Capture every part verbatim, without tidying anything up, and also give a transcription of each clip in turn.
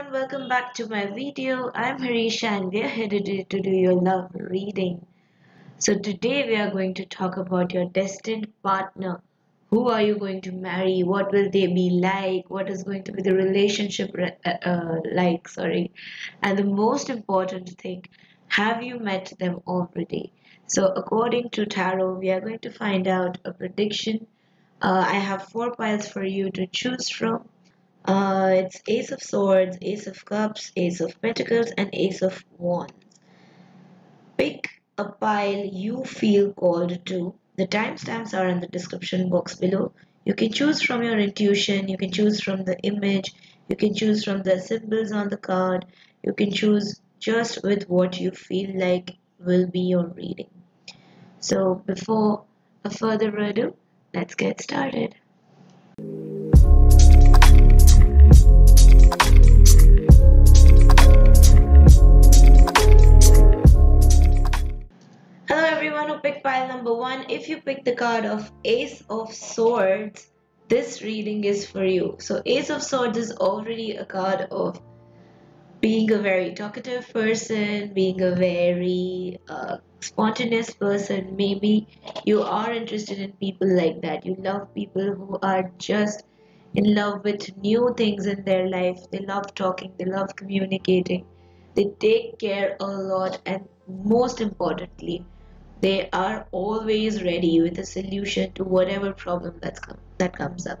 everyone, welcome back to my video. I'm Harisha and we're here today to do your love reading. So today we are going to talk about your destined partner. Who are you going to marry? What will they be like? What is going to be the relationship uh, uh, like? Sorry. And the most important thing, have you met them already? So according to tarot, we are going to find out a prediction. Uh, I have four piles for you to choose from. Uh, it's Ace of Swords, Ace of Cups, Ace of Pentacles, and Ace of Wands. Pick a pile you feel called to. The timestamps are in the description box below. You can choose from your intuition, you can choose from the image, you can choose from the symbols on the card, you can choose just with what you feel like will be your reading. So before a further ado, let's get started. Hello everyone who picked pile number one. If you pick the card of Ace of Swords, this reading is for you. So Ace of Swords is already a card of being a very talkative person, being a very uh, spontaneous person. Maybe you are interested in people like that. You love people who are just in love with new things in their life. They love talking, they love communicating, they take care a lot, and most importantly, they are always ready with a solution to whatever problem that's come, that comes up.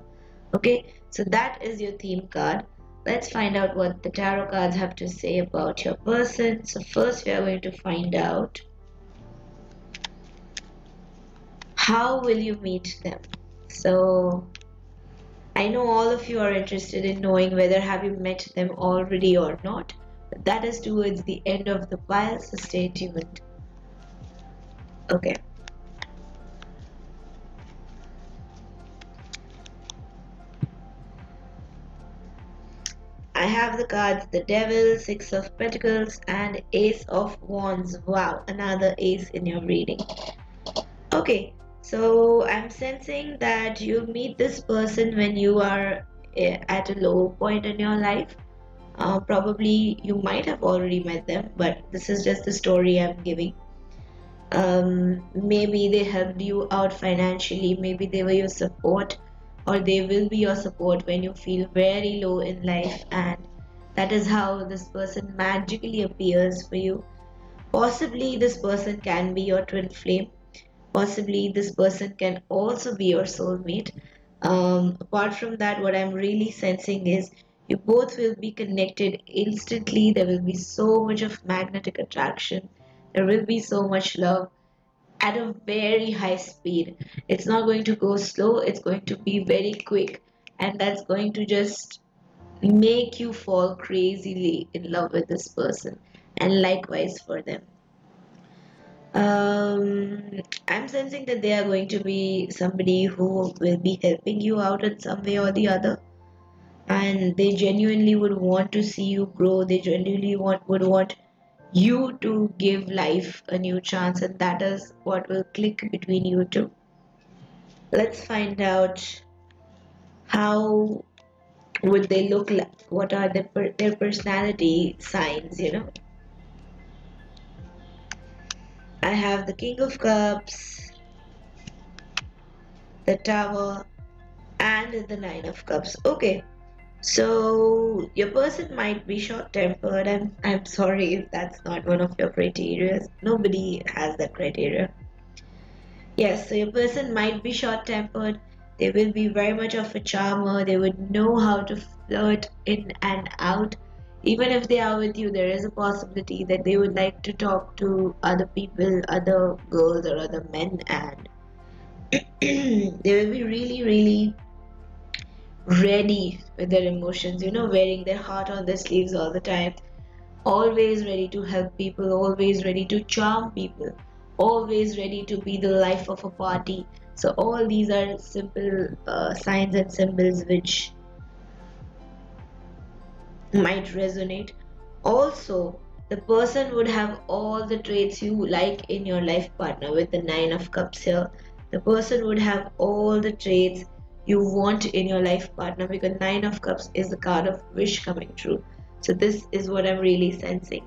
Okay, so that is your theme card. Let's find out what the tarot cards have to say about your person. So first we are going to find out, how will you meet them? So I know all of you are interested in knowing whether have you met them already or not. But that is towards the end of the pile, so stay tuned. Okay. I have the cards the Devil, Six of Pentacles, and Ace of Wands. Wow, another ace in your reading. Okay, so I'm sensing that you meet this person when you are at a low point in your life. Uh, probably you might have already met them, but this is just the story I'm giving. Um, maybe they helped you out financially, maybe they were your support, or they will be your support when you feel very low in life, and that is how this person magically appears for you. Possibly this person can be your twin flame. Possibly this person can also be your soulmate. Um, apart from that, what I'm really sensing is you both will be connected instantly. There will be so much of magnetic attraction. There will be so much love at a very high speed. It's not going to go slow. It's going to be very quick. And that's going to just make you fall crazily in love with this person. And likewise for them. Um, I'm sensing that they are going to be somebody who will be helping you out in some way or the other. And they genuinely would want to see you grow. They genuinely want, would want you to give life a new chance. And that is what will click between you two. Let's find out how would they look like. What are their, their personality signs, you know. I have the King of Cups, the Tower, and the Nine of Cups. Okay. So your person might be short-tempered. I'm, I'm sorry if that's not one of your criteria. Nobody has that criteria. Yes, so your person might be short-tempered. They will be very much of a charmer. They would know how to flirt in and out. Even if they are with you, there is a possibility that they would like to talk to other people, other girls or other men, and they will be really, really ready with their emotions, you know, wearing their heart on their sleeves all the time, always ready to help people, always ready to charm people, always ready to be the life of a party. So all these are simple uh, signs and symbols which might resonate. Also, the person would have all the traits you like in your life partner. With the Nine of Cups here, the person would have all the traits you want in your life partner, because Nine of Cups is the card of wish coming true. So this is what I'm really sensing.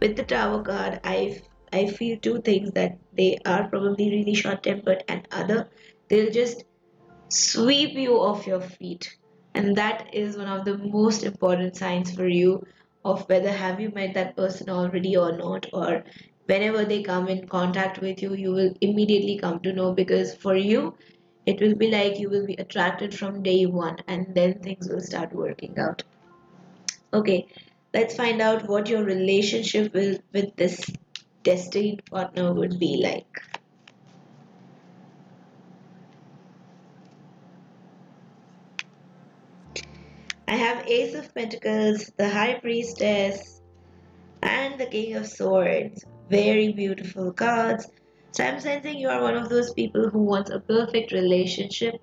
With the Tower card, I I feel two things: that they are probably really short-tempered, and other, they'll just sweep you off your feet. And that is one of the most important signs for you of whether have you met that person already or not, or whenever they come in contact with you, you will immediately come to know, because for you, it will be like you will be attracted from day one, and then things will start working out. Okay, let's find out what your relationship will, with this destined partner would be like. I have Ace of Pentacles, the High Priestess, and the King of Swords. Very beautiful cards. So I'm sensing you are one of those people who wants a perfect relationship.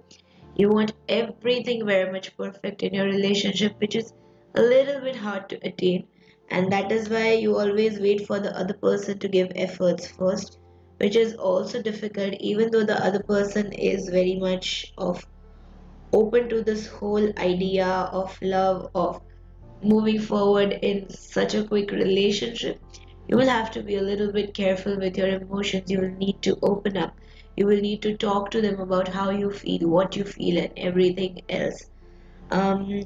You want everything very much perfect in your relationship, which is a little bit hard to attain. And that is why you always wait for the other person to give efforts first, which is also difficult, even though the other person is very much of open to this whole idea of love, of moving forward in such a quick relationship. You will have to be a little bit careful with your emotions. You will need to open up. You will need to talk to them about how you feel, what you feel, and everything else. Um,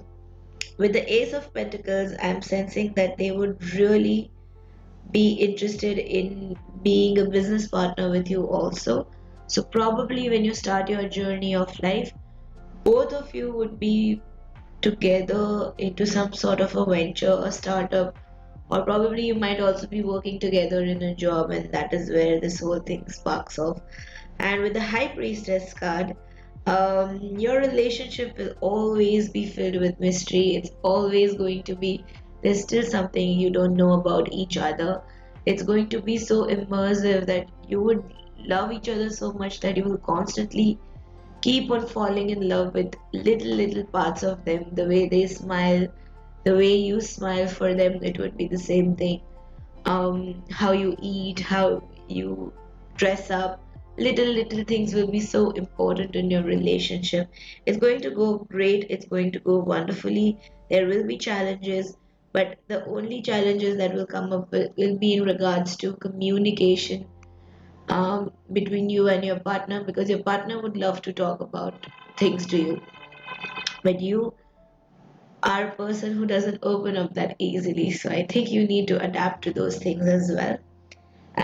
with the Ace of Pentacles, I'm sensing that they would really be interested in being a business partner with you also. So probably when you start your journey of life, both of you would be together into some sort of a venture, a startup, or probably you might also be working together in a job, and that is where this whole thing sparks off. And with the High Priestess card, um, your relationship will always be filled with mystery. It's always going to be, there's still something you don't know about each other. It's going to be so immersive that you would love each other so much that you will constantly keep on falling in love with little little parts of them. The way they smile, the way you smile for them, it would be the same thing. Um, how you eat, how you dress up, little little things will be so important in your relationship. It's going to go great, it's going to go wonderfully. There will be challenges, but the only challenges that will come up will, will be in regards to communication Um, between you and your partner, because your partner would love to talk about things to you, but you are a person who doesn't open up that easily. So I think you need to adapt to those things as well.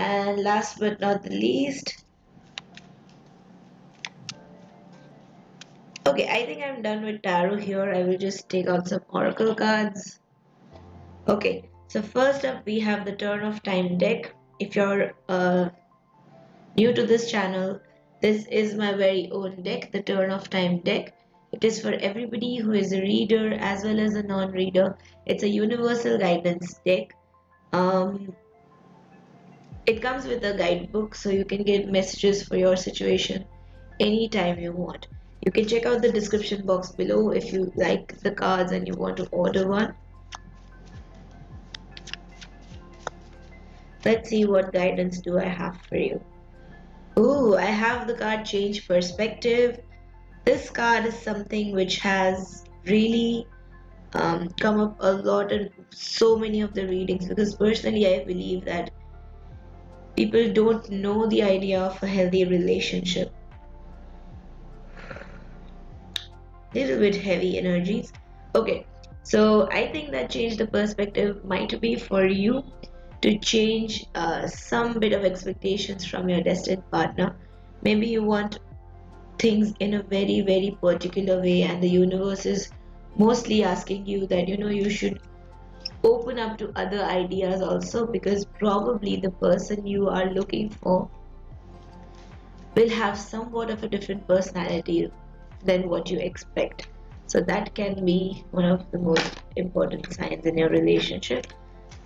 And last but not the least, okay, I think I'm done with tarot here. I will just take out some oracle cards. Okay, so first up we have the Turn of Time deck. If you're uh, new to this channel, this is my very own deck, the Turn of Time deck. It is for everybody who is a reader as well as a non-reader. It's a universal guidance deck. Um, it comes with a guidebook, so you can get messages for your situation anytime you want. You can check out the description box below if you like the cards and you want to order one. Let's see what guidance do I have for you. Ooh, I have the card Change Perspective. This card is something which has really um, come up a lot in so many of the readings, because personally I believe that people don't know the idea of a healthy relationship. Little bit heavy energies. Okay, so I think that Change the Perspective might be for you to change uh, some bit of expectations from your destined partner. Maybe you want things in a very very particular way, and the universe is mostly asking you that, you know, you should open up to other ideas also, because probably the person you are looking for will have somewhat of a different personality than what you expect. So that can be one of the most important signs in your relationship.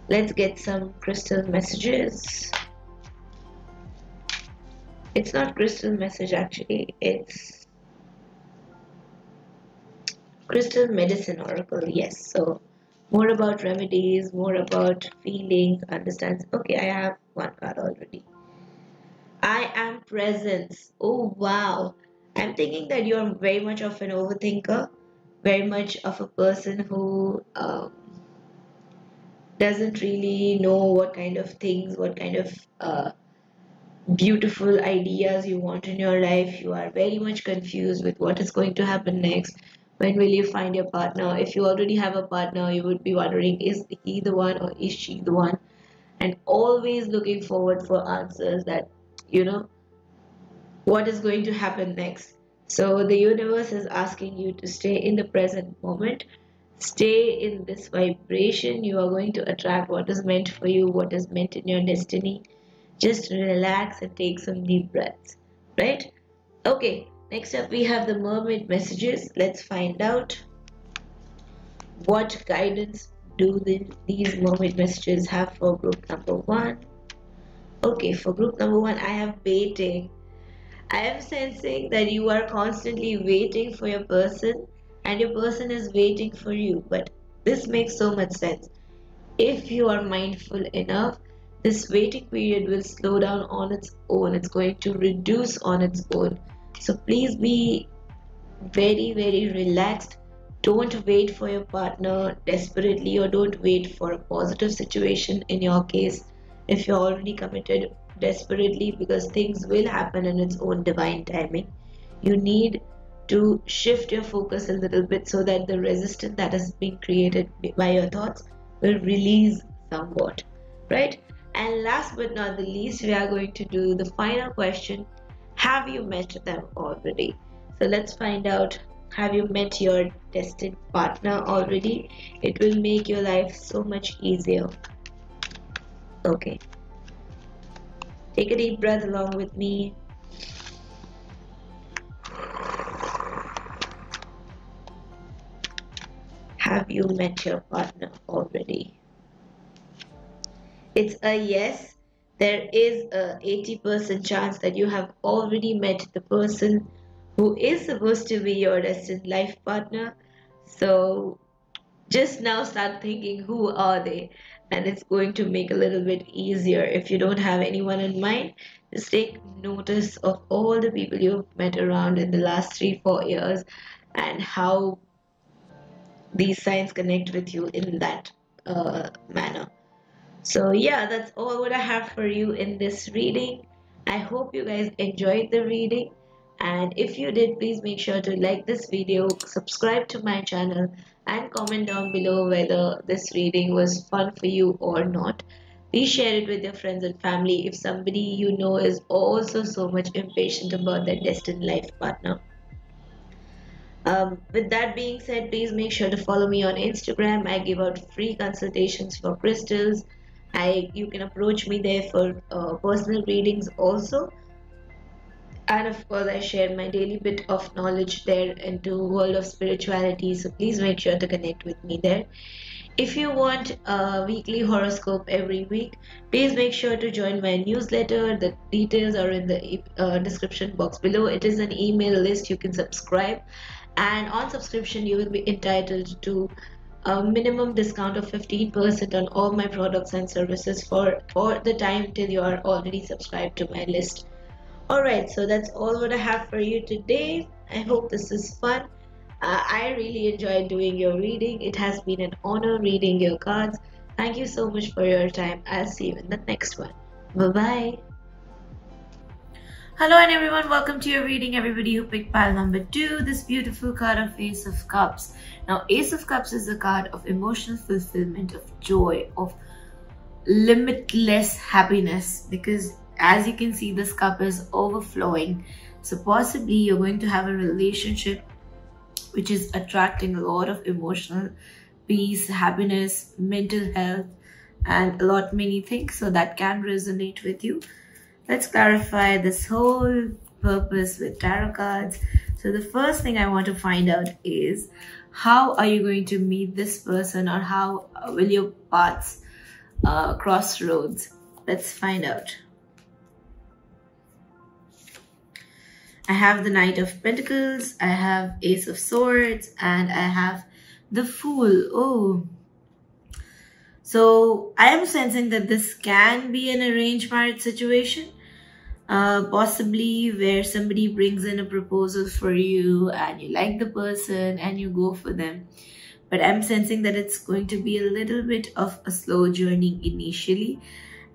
Let's get some crystal messages. It's not crystal message actually, it's crystal medicine oracle. Yes, so more about remedies, more about feelings, understands. Okay, I have one card already. I am Presence. Oh wow, I'm thinking that you're very much of an overthinker, very much of a person who um, doesn't really know what kind of things, what kind of uh, beautiful ideas you want in your life. You are very much confused with what is going to happen next. When will you find your partner? If you already have a partner, you would be wondering, is he the one or is she the one? And always looking forward for answers that, you know, what is going to happen next. So the universe is asking you to stay in the present moment. Stay in this vibration. You are going to attract what is meant for you, what is meant in your destiny. Just relax and take some deep breaths, right? Okay, next up we have the mermaid messages. Let's find out what guidance do the, these mermaid messages have for group number one. Okay, for group number one, I am waiting. I am sensing that you are constantly waiting for your person and your person is waiting for you. But this makes so much sense. If you are mindful enough, this waiting period will slow down on its own. It's going to reduce on its own. So please be very, very relaxed. Don't wait for your partner desperately, or don't wait for a positive situation in your case. If you're already committed, desperately, because things will happen in its own divine timing. You need to shift your focus a little bit so that the resistance that has been created by your thoughts will release somewhat, right? And last but not the least, we are going to do the final question. Have you met them already? So let's find out, have you met your destined partner already? It will make your life so much easier. Okay. Take a deep breath along with me. Have you met your partner already? It's a yes. There is a eighty percent chance that you have already met the person who is supposed to be your destined life partner. So just now start thinking, who are they? And it's going to make a little bit easier. If you don't have anyone in mind, just take notice of all the people you've met around in the last three, four years and how these signs connect with you in that uh, manner. So yeah, that's all what I have for you in this reading. I hope you guys enjoyed the reading. And if you did, please make sure to like this video, subscribe to my channel, and comment down below whether this reading was fun for you or not. Please share it with your friends and family if somebody you know is also so much impatient about their destined life partner. Um, with that being said, please make sure to follow me on Instagram. I give out free consultations for crystals. I you can approach me there for uh, personal readings also. And of course, I share my daily bit of knowledge there into world of spirituality. So please make sure to connect with me there. If you want a weekly horoscope every week, please make sure to join my newsletter. The details are in the uh, description box below. It is an email list. You can subscribe. And on subscription, you will be entitled to a minimum discount of fifteen percent on all my products and services for, for the time till you are already subscribed to my list. Alright, so that's all what I have for you today. I hope this is fun. Uh, I really enjoyed doing your reading. It has been an honor reading your cards. Thank you so much for your time. I'll see you in the next one. Bye-bye. Hello and everyone, welcome to your reading, everybody who picked pile number two, this beautiful card of Ace of Cups. Now, Ace of Cups is a card of emotional fulfillment, of joy, of limitless happiness, because as you can see, this cup is overflowing. So possibly you're going to have a relationship which is attracting a lot of emotional peace, happiness, mental health, and a lot many things. So that can resonate with you. Let's clarify this whole purpose with tarot cards. So the first thing I want to find out is, how are you going to meet this person, or how will your paths uh, cross roads? Let's find out. I have the Knight of Pentacles, I have Ace of Swords, and I have the Fool. Oh, so I am sensing that this can be an arranged marriage situation, uh, possibly where somebody brings in a proposal for you and you like the person and you go for them. but I'm sensing that it's going to be a little bit of a slow journey initially,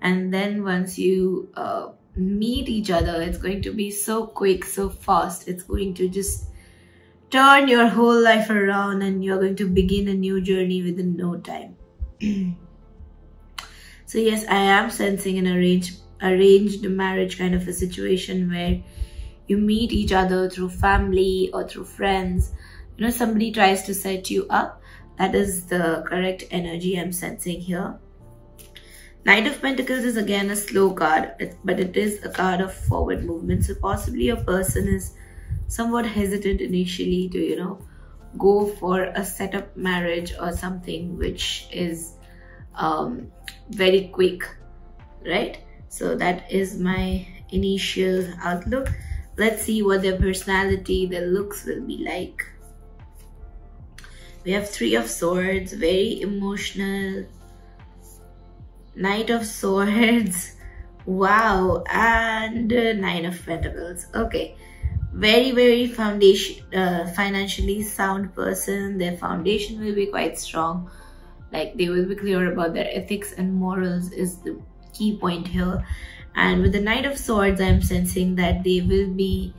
and then once you uh, meet each other, it's going to be so quick, so fast. It's going to just turn your whole life around, and you're going to begin a new journey within no time. So yes, I am sensing an arranged arranged marriage kind of a situation where you meet each other through family or through friends. You know, somebody tries to set you up. That is the correct energy I'm sensing here. Knight of Pentacles is again a slow card, but it is a card of forward movement. So possibly a person is somewhat hesitant initially to, you know, go for a set-up marriage or something which is um, very quick, right? So that is my initial outlook. Let's see what their personality, their looks will be like. We have Three of Swords, very emotional. Knight of Swords, wow, and Nine of Pentacles. Okay, very very foundation uh, financially sound person. Their foundation will be quite strong, like they will be clear about their ethics and morals is the key point here. And with the Knight of Swords, I'm sensing that they will be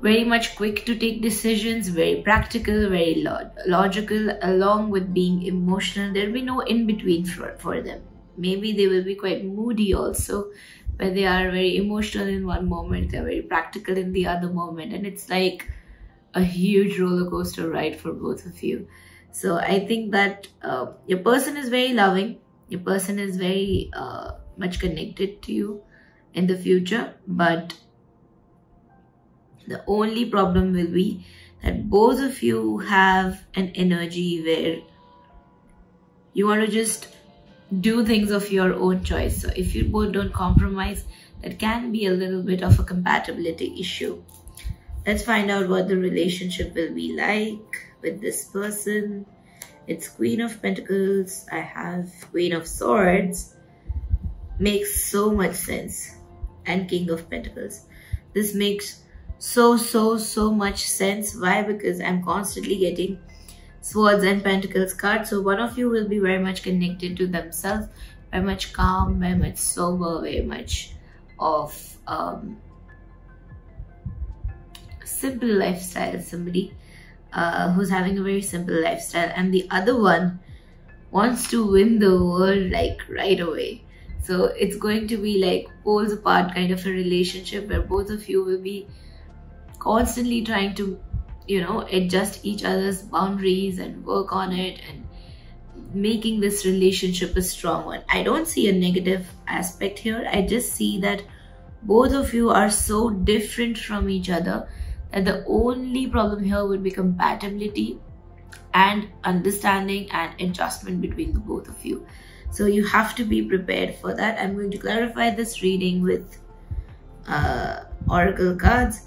very much quick to take decisions, very practical, very lo logical, along with being emotional. There will be no in-between for, for them. Maybe they will be quite moody also, where they are very emotional in one moment, they're very practical in the other moment, and it's like a huge roller coaster ride for both of you. So I think that uh, your person is very loving, your person is very uh, much connected to you in the future, but the only problem will be that both of you have an energy where you want to just do things of your own choice. So if you both don't compromise, that can be a little bit of a compatibility issue. Let's find out what the relationship will be like with this person. It's Queen of Pentacles. I have Queen of Swords. Makes so much sense. And King of Pentacles. This makes so so so much sense. Why? Because I'm constantly getting Swords and Pentacles cards. So one of you will be very much connected to themselves, very much calm, very much sober, very much of um simple lifestyle, somebody uh who's having a very simple lifestyle, and the other one wants to win the world like right away. So it's going to be like poles apart kind of a relationship where both of you will be constantly trying to, you know, adjust each other's boundaries and work on it and making this relationship a strong one. I don't see a negative aspect here. I just see that both of you are so different from each other that the only problem here would be compatibility and understanding and adjustment between the both of you. So you have to be prepared for that. I'm going to clarify this reading with uh, Oracle cards.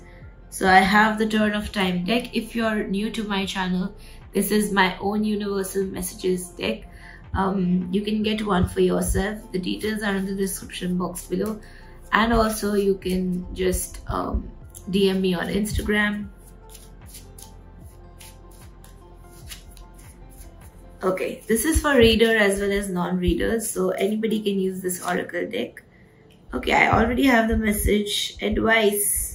So I have the Turn of Time deck. If you're new to my channel, this is my own universal messages deck. Um, you can get one for yourself. The details are in the description box below. And also you can just um, D M me on Instagram. Okay, this is for reader as well as non-readers. So anybody can use this Oracle deck. Okay, I already have the message advice.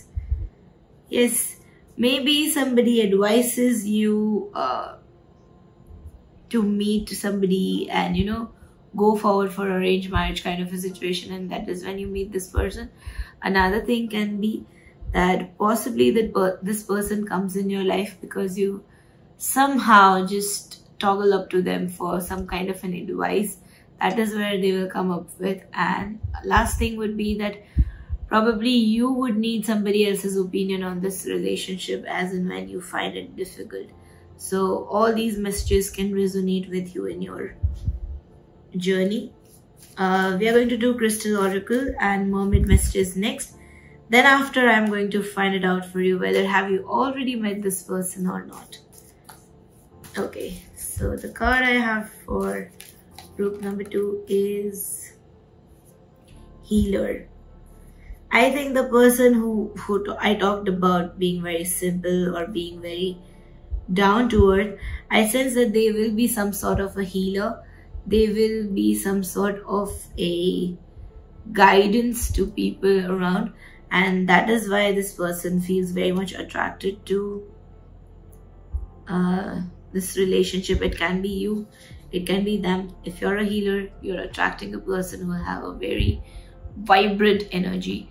Yes, maybe somebody advises you uh, to meet somebody and, you know, go forward for arranged marriage kind of a situation, and that is when you meet this person. Another thing can be that possibly that per this person comes in your life because you somehow just toggle up to them for some kind of an advice. That is where they will come up with. And last thing would be that probably you would need somebody else's opinion on this relationship as and when you find it difficult. So all these messages can resonate with you in your journey. Uh, we are going to do Crystal Oracle and Mermaid messages next. Then after, I'm going to find it out for you whether have you already met this person or not. Okay, so the card I have for group number two is Healer. I think the person who, who I talked about being very simple or being very down to earth, I sense that they will be some sort of a healer. They will be some sort of a guidance to people around, and that is why this person feels very much attracted to uh, this relationship. It can be you, it can be them. If you're a healer, you're attracting a person who will have a very vibrant energy,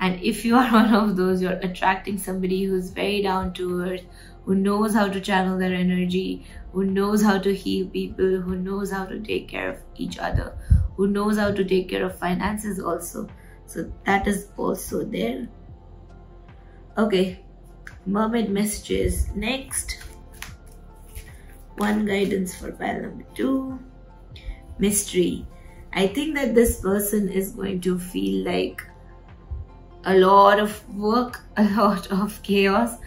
and if you are one of those, you're attracting somebody who's very down to earth, who knows how to channel their energy, who knows how to heal people, who knows how to take care of each other, who knows how to take care of finances also. So that is also there. Okay, mermaid messages next. One guidance for pile number two. Mystery. I think that this person is going to feel like a lot of work, a lot of chaos,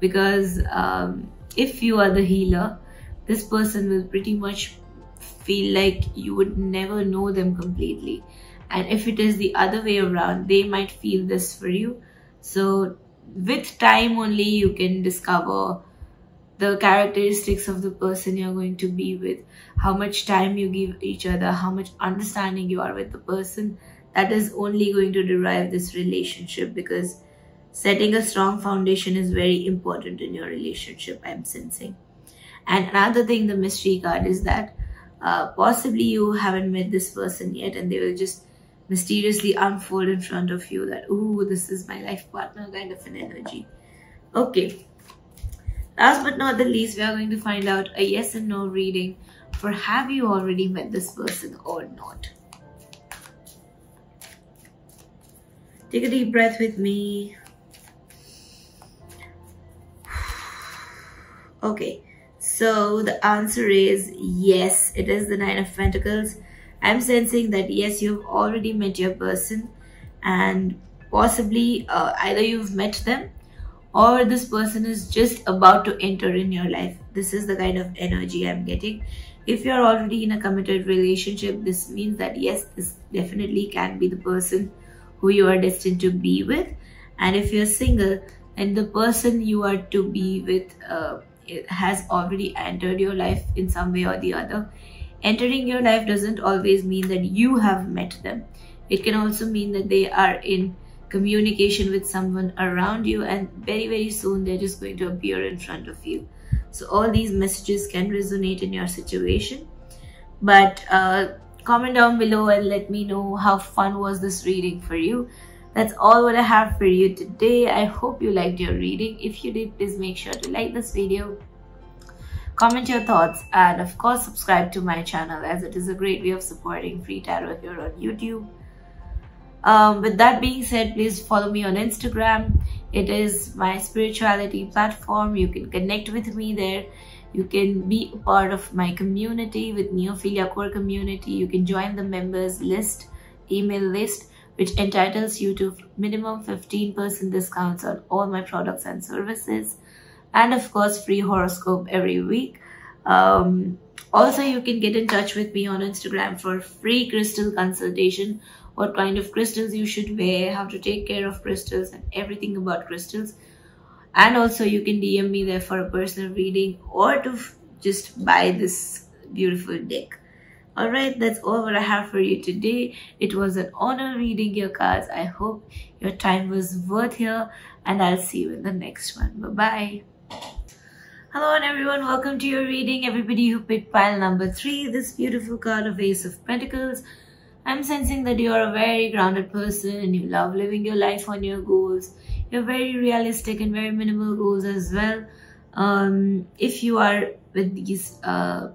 because um, if you are the healer, this person will pretty much feel like you would never know them completely. And if it is the other way around, they might feel this for you. So with time only, you can discover the characteristics of the person you're going to be with, how much time you give each other, how much understanding you are with the person. That is only going to derive this relationship, because setting a strong foundation is very important in your relationship, I'm sensing. And another thing, the mystery card, is that uh, possibly you haven't met this person yet, and they will just mysteriously unfold in front of you that, ooh, this is my life partner kind of an energy. Okay. Last but not the least, we are going to find out a yes and no reading for have you already met this person or not. Take a deep breath with me. Okay, so the answer is yes. It is the Nine of Pentacles. I'm sensing that yes, you've already met your person, and possibly uh, either you've met them or this person is just about to enter in your life. This is the kind of energy I'm getting. If you're already in a committed relationship, this means that yes, this definitely can be the person who you are destined to be with. And if you're single, then the person you are to be with uh, it has already entered your life in some way or the other. Entering your life doesn't always mean that you have met them. It can also mean that they are in communication with someone around you, and very very soon they're just going to appear in front of you. So all these messages can resonate in your situation, but uh, comment down below and let me know how fun was this reading for you. That's all what I have for you today. I hope you liked your reading. If you did, please make sure to like this video, comment your thoughts, and of course subscribe to my channel, as it is a great way of supporting free tarot here on YouTube. Um, with that being said, please follow me on Instagram. It is my spirituality platform. You can connect with me there. You can be a part of my community with Neophilia Core Community. You can join the members list, email list, which entitles you to minimum fifteen percent discounts on all my products and services, and of course free horoscope every week. Um, also, you can get in touch with me on Instagram for free crystal consultation, what kind of crystals you should wear, how to take care of crystals, and everything about crystals. And also you can D M me there for a personal reading or to just buy this beautiful deck. Alright, that's all what I have for you today. It was an honor reading your cards. I hope your time was worth here, and I'll see you in the next one. Bye-bye. Hello and everyone, welcome to your reading. Everybody who picked pile number three, this beautiful card of Ace of Pentacles. I'm sensing that you are a very grounded person. You love living your life on your goals. You're very realistic and very minimal goals as well. Um, if you are with these uh,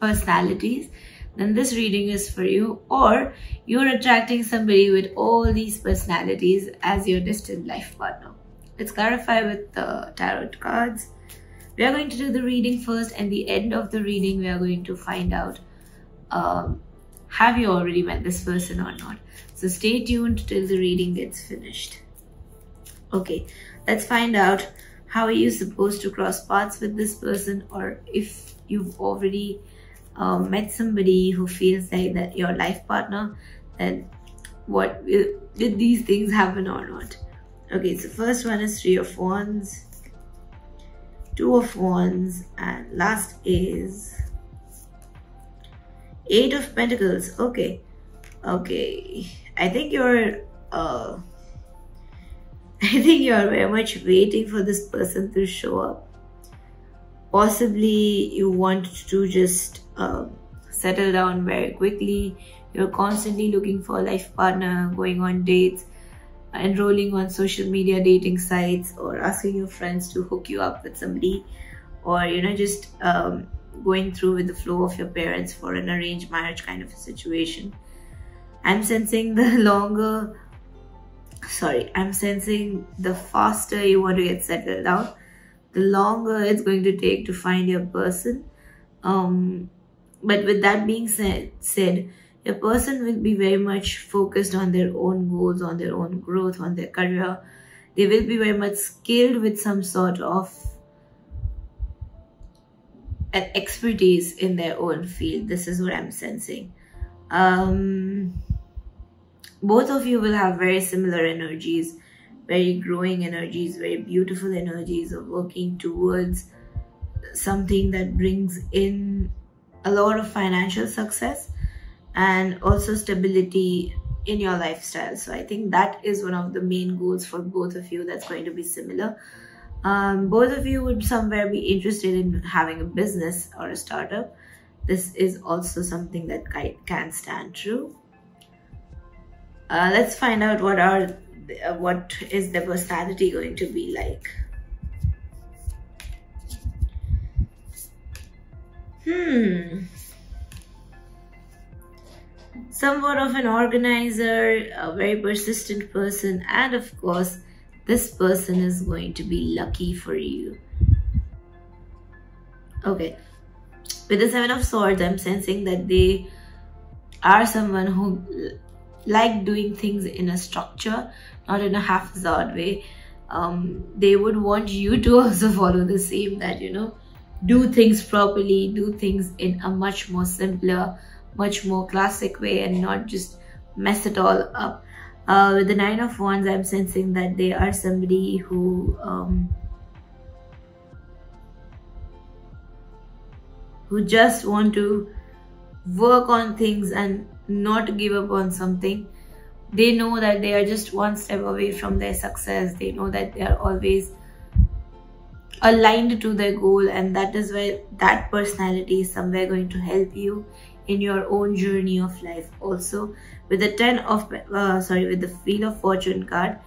personalities, then this reading is for you, or you're attracting somebody with all these personalities as your destined life partner. Let's clarify with the tarot cards. We are going to do the reading first, and the end of the reading we are going to find out um, have you already met this person or not. So stay tuned till the reading gets finished. Okay, let's find out how are you supposed to cross paths with this person, or if you've already uh, met somebody who feels like that your life partner, then what did these things happen or not. Okay, so first one is Three of Wands, Two of Wands, and last is Eight of Pentacles. Okay, okay. I think you're uh, I think you're very much waiting for this person to show up. Possibly you want to just uh, settle down very quickly. You're constantly looking for a life partner, going on dates, enrolling on social media dating sites, or asking your friends to hook you up with somebody, or you know, just um, going through with the flow of your parents for an arranged marriage kind of a situation. I'm sensing the longer, sorry, I'm sensing the faster you want to get settled down, the longer it's going to take to find your person. Um, but with that being said, said, your person will be very much focused on their own goals, on their own growth, on their career. They will be very much skilled with some sort of an expertise in their own field. This is what I'm sensing. Um, both of you will have very similar energies, very growing energies, very beautiful energies of working towards something that brings in a lot of financial success and also stability in your lifestyle. So I think that is one of the main goals for both of you that's going to be similar. Um, both of you would somewhere be interested in having a business or a startup. This is also something that can stand true. Uh, let's find out what are uh, what is the personality going to be like. Hmm. Somewhat of an organizer, a very persistent person, and of course, this person is going to be lucky for you. Okay, with the Seven of Swords, I'm sensing that they are someone who like doing things in a structure, not in a haphazard way. Um, they would want you to also follow the same, that, you know, do things properly, do things in a much more simpler, much more classic way, and not just mess it all up. Uh, with the Nine of Wands, I'm sensing that they are somebody who um, who just want to work on things and not give up on something. They know that they are just one step away from their success. They know that they are always aligned to their goal, and that is where that personality is somewhere going to help you in your own journey of life. Also, with the ten of uh, sorry with the Wheel of Fortune card,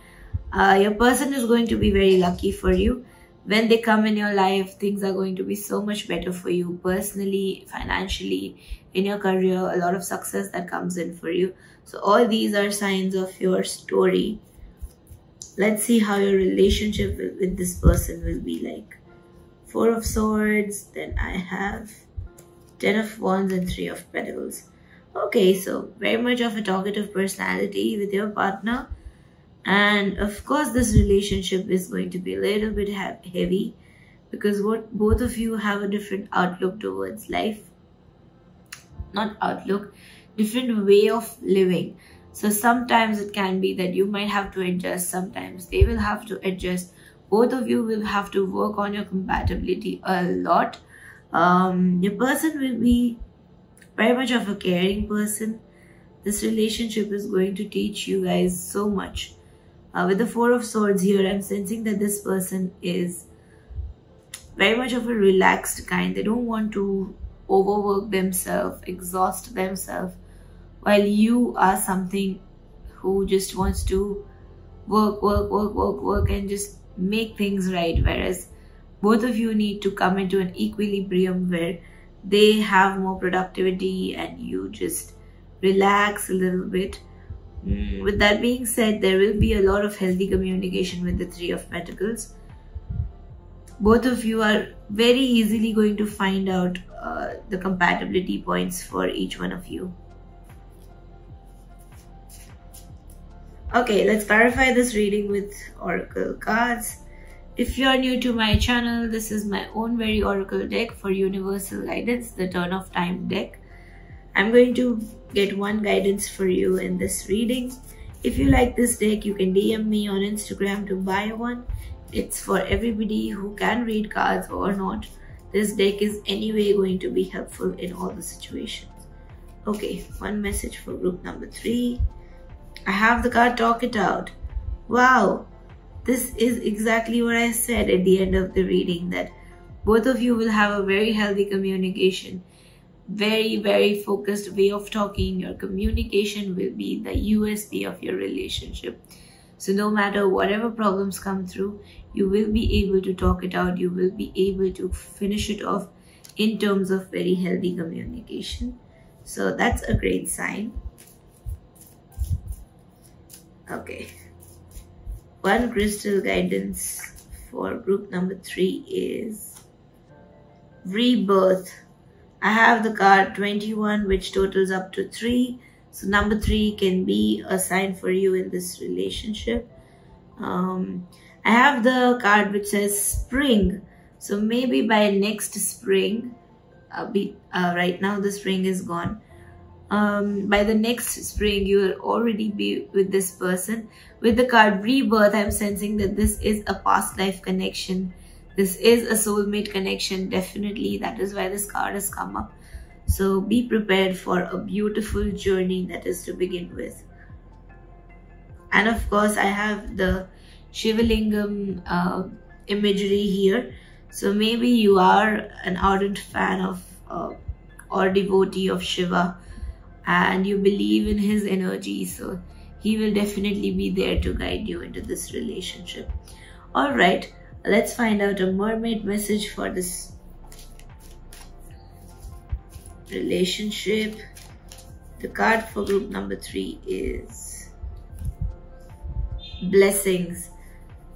uh, your person is going to be very lucky for you. When they come in your life, things are going to be so much better for you personally, financially, in your career. A lot of success that comes in for you. So all these are signs of your story. Let's see how your relationship with, with this person will be like. Four of Swords, then I have Ten of Wands and Three of Pentacles. Okay, so very much of a talkative personality with your partner. And of course, this relationship is going to be a little bit heavy, because what both of you have a different outlook towards life. Not outlook, different way of living. So sometimes it can be that you might have to adjust. Sometimes they will have to adjust. Both of you will have to work on your compatibility a lot. Um, your person will be very much of a caring person. This relationship is going to teach you guys so much. Uh, with the Four of Swords here, I'm sensing that this person is very much of a relaxed kind. They don't want to overwork themselves, exhaust themselves, while you are something who just wants to work, work, work, work, work, and just make things right. Whereas both of you need to come into an equilibrium where they have more productivity and you just relax a little bit. Mm. With that being said, there will be a lot of healthy communication with the Three of Pentacles. Both of you are very easily going to find out uh, the compatibility points for each one of you. Okay, let's clarify this reading with Oracle cards. If you are new to my channel, this is my own very oracle deck for universal guidance, the Turn of Time deck. I'm going to get one guidance for you in this reading. If you like this deck, you can D M me on Instagram to buy one. it's for everybody who can read cards or not. This deck is anyway going to be helpful in all the situations. Okay, one message for group number three. I have the card Talk It Out. Wow, this is exactly what I said at the end of the reading, that both of you will have a very healthy communication, very, very focused way of talking. Your communication will be the U S P of your relationship. So no matter whatever problems come through, you will be able to talk it out. You will be able to finish it off in terms of very healthy communication. So that's a great sign. Okay. One crystal guidance for group number three is Rebirth. I have the card twenty-one, which totals up to three. So number three can be a sign for you in this relationship. Um, I have the card which says Spring. So maybe by next spring, uh, be, uh, right now the spring is gone. Um, by the next spring, you will already be with this person. With the card Rebirth, I'm sensing that this is a past life connection. This is a soulmate connection, definitely. That is why this card has come up. So be prepared for a beautiful journey that is to begin with. And of course, I have the Shivalingam uh, imagery here. So maybe you are an ardent fan of uh, or devotee of Shiva, and you believe in his energy. So he will definitely be there to guide you into this relationship. All right, let's find out a mermaid message for this relationship. The card for group number three is Blessings.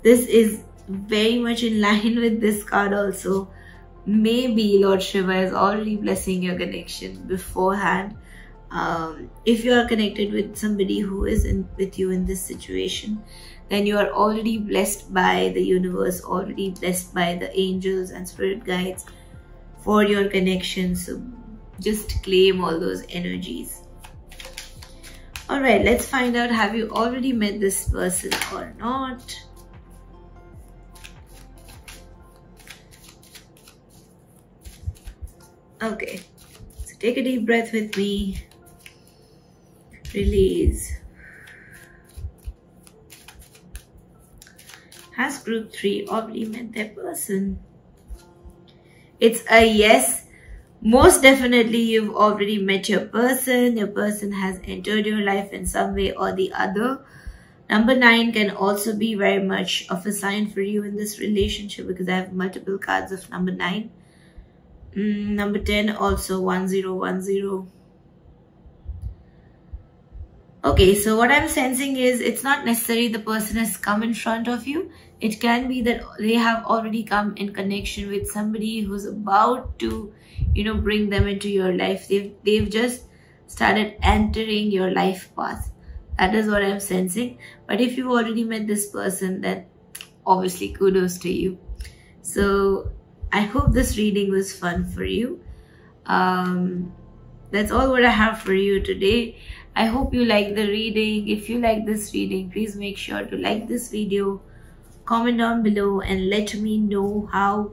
This is very much in line with this card also. Maybe Lord Shiva is already blessing your connection beforehand. Um, if you are connected with somebody who is in with you in this situation, then you are already blessed by the universe, already blessed by the angels and spirit guides for your connection. So just claim all those energies. All right, let's find out, have you already met this person or not? Okay, so take a deep breath with me. Release. Has group three already met their person? It's a yes. Most definitely, you've already met your person. Your person has entered your life in some way or the other. Number nine can also be very much of a sign for you in this relationship, because I have multiple cards of number nine. Mm, number ten also, one zero one zero. Okay, so what I'm sensing is it's not necessarily the person has come in front of you. It can be that they have already come in connection with somebody who's about to, you know, bring them into your life. They've, they've just started entering your life path. That is what I'm sensing. But if you've already met this person, then obviously kudos to you. So I hope this reading was fun for you. Um, that's all what I have for you today. I hope you like the reading. If you like this reading, please make sure to like this video, comment down below, and let me know how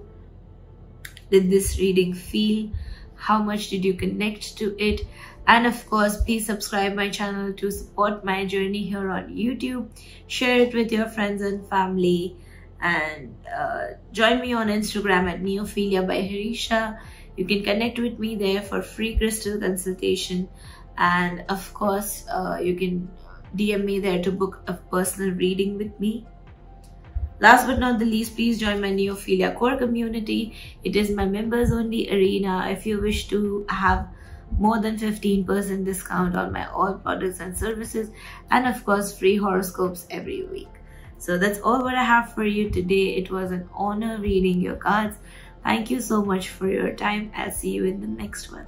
did this reading feel, how much did you connect to it, and of course please subscribe my channel to support my journey here on YouTube. Share it with your friends and family, and uh, join me on Instagram at Neophilia by Harisha. You can connect with me there for free crystal consultation, and of course uh, you can D M me there to book a personal reading with me. Last but not the least, please join my Neophilia Core community. It is my members only arena. If you wish to have more than fifteen percent discount on my all products and services, and of course free horoscopes every week. So that's all what I have for you today. It was an honor reading your cards. Thank you so much for your time. I'll see you in the next one.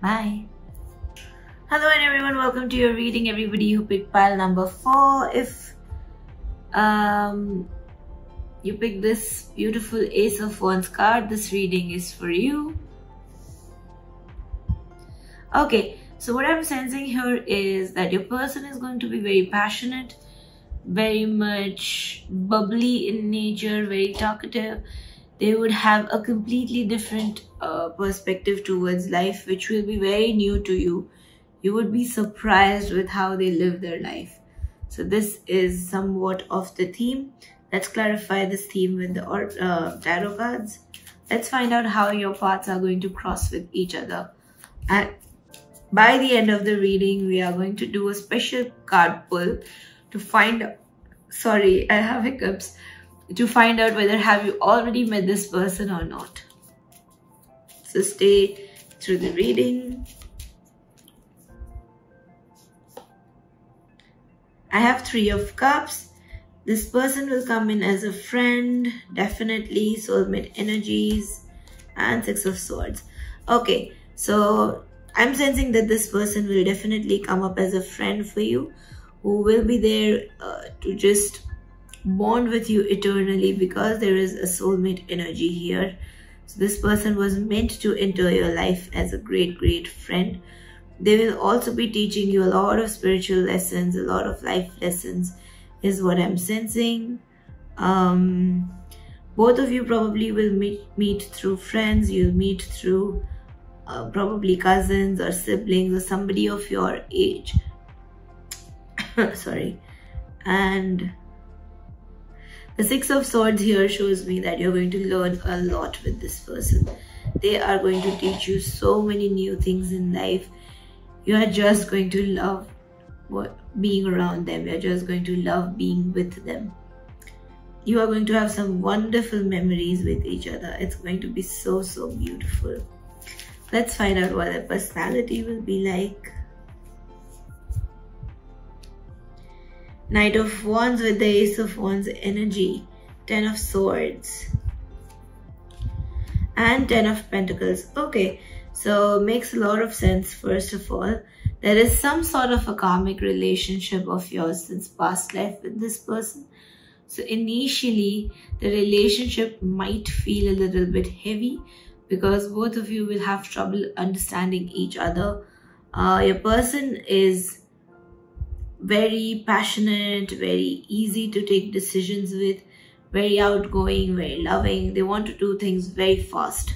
Bye. Hello and everyone, welcome to your reading. Everybody who picked pile number four, if um you pick this beautiful Ace of Wands card, this reading is for you. Okay, so what I'm sensing here is that your person is going to be very passionate. very much bubbly in nature, very talkative, they would have a completely different uh, perspective towards life, which will be very new to you. You would be surprised with how they live their life. So this is somewhat of the theme. Let's clarify this theme with the uh, tarot cards. Let's find out how your paths are going to cross with each other. And by the end of the reading, we are going to do a special card pull to find, sorry, I have hiccups, to find out whether have you already met this person or not. So stay through the reading. I have Three of Cups. This person will come in as a friend, definitely, soulmate energies, and Six of Swords. Okay, so I'm sensing that this person will definitely come up as a friend for you, who will be there uh, to just bond with you eternally, because there is a soulmate energy here. So this person was meant to enter your life as a great, great friend. They will also be teaching you a lot of spiritual lessons, a lot of life lessons is what I'm sensing. Um, both of you probably will meet, meet through friends. You'll meet through uh, probably cousins or siblings or somebody of your age. Sorry. And the Six of Swords here shows me that you're going to learn a lot with this person. They are going to teach you so many new things in life. You are just going to love what, being around them. You are just going to love being with them. You are going to have some wonderful memories with each other. It's going to be so, so beautiful. Let's find out what their personality will be like. Knight of Wands with the Ace of Wands energy, Ten of Swords, and Ten of Pentacles. Okay, so makes a lot of sense. First of all, there is some sort of a karmic relationship of yours since past life with this person. So initially, the relationship might feel a little bit heavy because both of you will have trouble understanding each other. Uh, your person is very passionate, very easy to take decisions with, very outgoing, very loving. They want to do things very fast.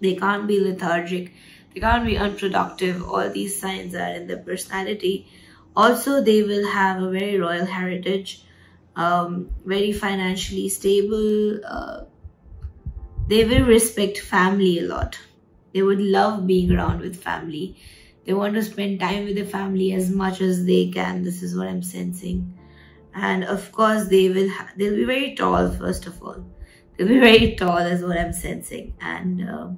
They can't be lethargic. They can't be unproductive. All these signs are in their personality. Also, they will have a very royal heritage, um, very financially stable. Uh, they will respect family a lot. They would love being around with family. They want to spend time with the family as much as they can. This is what I'm sensing. And of course, they will ha they'll be very tall, first of all. They'll be very tall is what I'm sensing. And uh,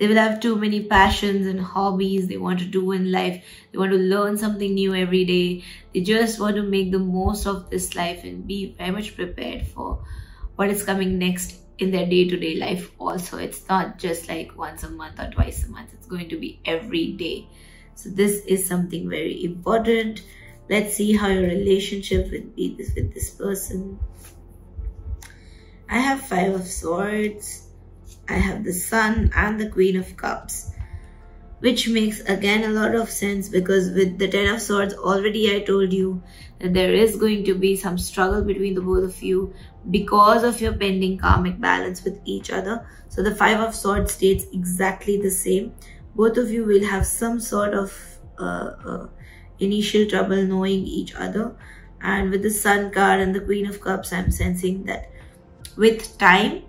they will have too many passions and hobbies they want to do in life. They want to learn something new every day. They just want to make the most of this life and be very much prepared for what is coming next in their day-to-day life also. It's not just like once a month or twice a month. It's going to be every day. So this is something very important. Let's see how your relationship will be this with this person. I have Five of Swords. I have the Sun and the Queen of Cups, which makes again a lot of sense, because with the Ten of Swords already I told you that there is going to be some struggle between the both of you because of your pending karmic balance with each other. So the Five of Swords states exactly the same. Both of you will have some sort of uh, uh, initial trouble knowing each other. And with the Sun card and the Queen of Cups, I'm sensing that with time,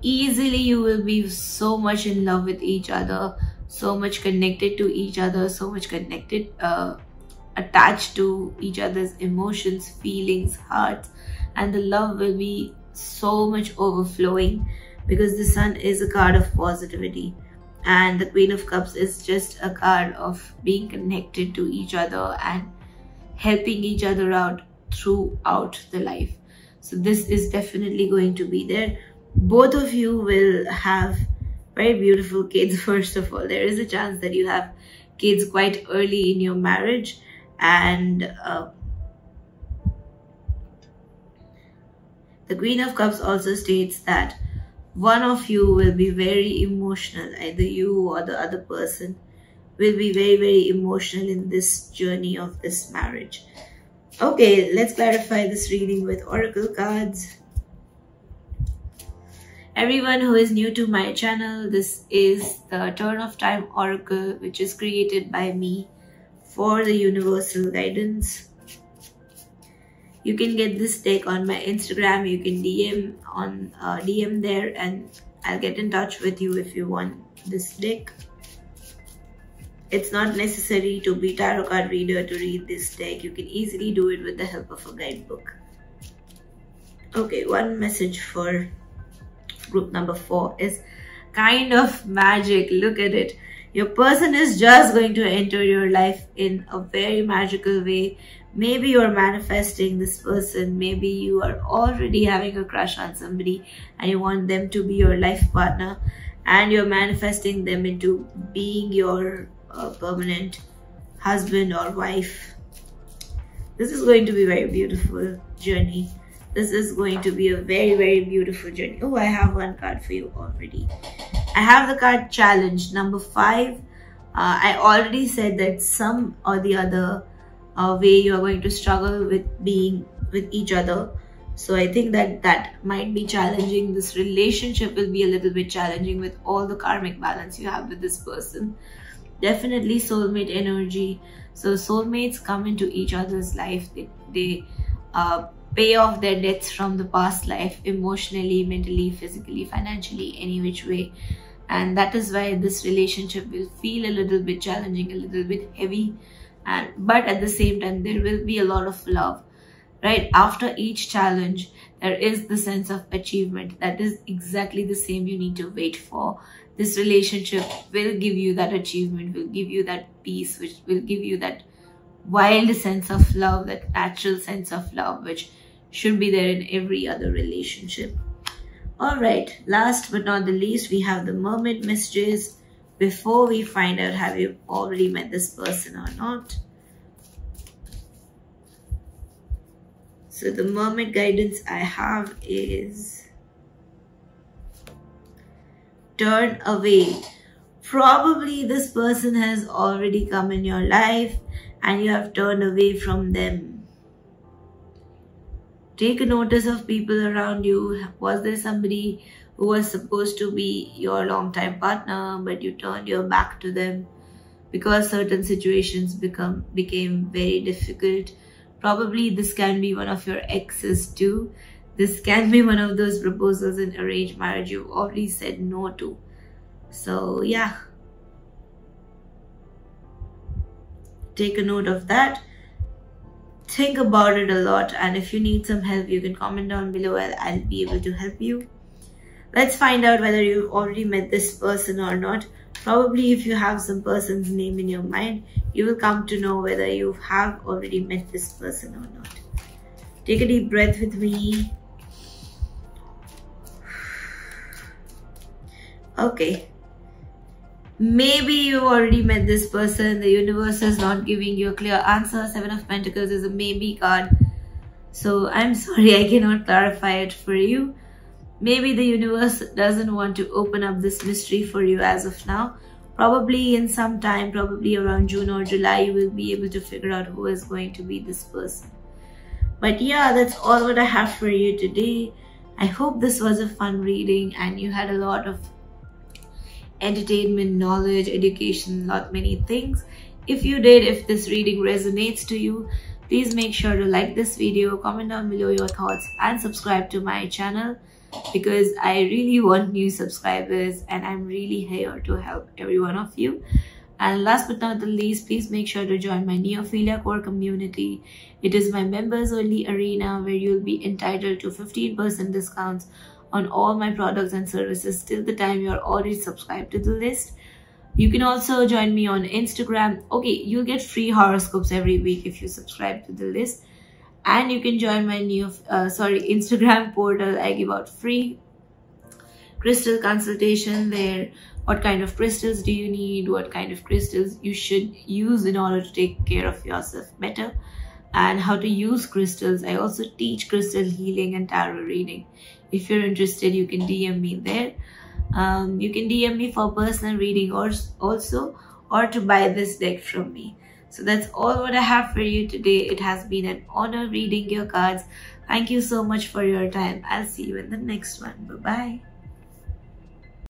easily you will be so much in love with each other, so much connected to each other, so much connected, uh, attached to each other's emotions, feelings, hearts, and the love will be so much overflowing, because the Sun is a card of positivity and the Queen of Cups is just a card of being connected to each other and helping each other out throughout the life. So this is definitely going to be there. Both of you will have very beautiful kids, first of all. There is a chance that you have kids quite early in your marriage, and uh, the Queen of Cups also states that one of you will be very emotional, either you or the other person will be very, very emotional in this journey of this marriage. Okay, let's clarify this reading with oracle cards. Everyone who is new to my channel, this is the Turn of Time oracle, which is created by me for the universal guidance. You can get this deck on my Instagram. You can D M on uh, D M there, and I'll get in touch with you if you want this deck. It's not necessary to be a tarot card reader to read this deck. You can easily do it with the help of a guidebook. Okay, one message for group number four is kind of magic. Look at it. Your person is just going to enter your life in a very magical way. Maybe you're manifesting this person. Maybe you are already having a crush on somebody and you want them to be your life partner, and you're manifesting them into being your a permanent husband or wife. This is going to be a very beautiful journey. This is going to be a very, very beautiful journey. Oh, I have one card for you already. I have the card challenge number five. Uh, I already said that some or the other uh, way you are going to struggle with being with each other. So I think that that might be challenging. This relationship will be a little bit challenging with all the karmic balance you have with this person. Definitely soulmate energy. So soulmates come into each other's life. They, they uh, pay off their debts from the past life, emotionally, mentally, physically, financially, any which way. And that is why this relationship will feel a little bit challenging, a little bit heavy. And but at the same time, there will be a lot of love. Right after each challenge, there is the sense of achievement. That is exactly the same you need to wait for. This relationship will give you that achievement, will give you that peace, which will give you that wild sense of love, that natural sense of love, which should be there in every other relationship. All right, last but not the least, we have the mermaid messages. Before we find out, have you already met this person or not? So the mermaid guidance I have is turn away. Probably this person has already come in your life and you have turned away from them. Take a notice of people around you. Was there somebody who was supposed to be your long-time partner but you turned your back to them because certain situations become became very difficult? Probably this can be one of your exes too. This can be one of those proposals in arranged marriage you've already said no to. So yeah, take a note of that. Think about it a lot, and if you need some help, you can comment down below. I'll, I'll be able to help you. Let's find out whether you've already met this person or not. Probably if you have some person's name in your mind, you will come to know whether you have already met this person or not. Take a deep breath with me. Okay. Maybe you already met this person. The universe is not giving you a clear answer. Seven of Pentacles is a maybe card. So I'm sorry, I cannot clarify it for you. Maybe the universe doesn't want to open up this mystery for you as of now. Probably in some time, probably around June or July, you will be able to figure out who is going to be this person. But yeah, that's all what I have for you today. I hope this was a fun reading and you had a lot of entertainment, knowledge, education, lot many things. If you did, if this reading resonates to you, please make sure to like this video, comment down below your thoughts, and subscribe to my channel, because I really want new subscribers and I'm really here to help every one of you. And last but not the least, please make sure to join my Neophilia Core Community. It is my members-only arena where you'll be entitled to fifteen percent discounts on all my products and services till the time you're already subscribed to the list. You can also join me on Instagram. Okay, you'll get free horoscopes every week if you subscribe to the list. And you can join my new, uh, sorry, Instagram portal. I give out free crystal consultation there. What kind of crystals do you need? What kind of crystals you should use in order to take care of yourself better? And how to use crystals. I also teach crystal healing and tarot reading. If you're interested, you can D M me there. Um, you can D M me for personal reading or also, or to buy this deck from me. So that's all what I have for you today. It has been an honor reading your cards. Thank you so much for your time. I'll see you in the next one. Bye-bye.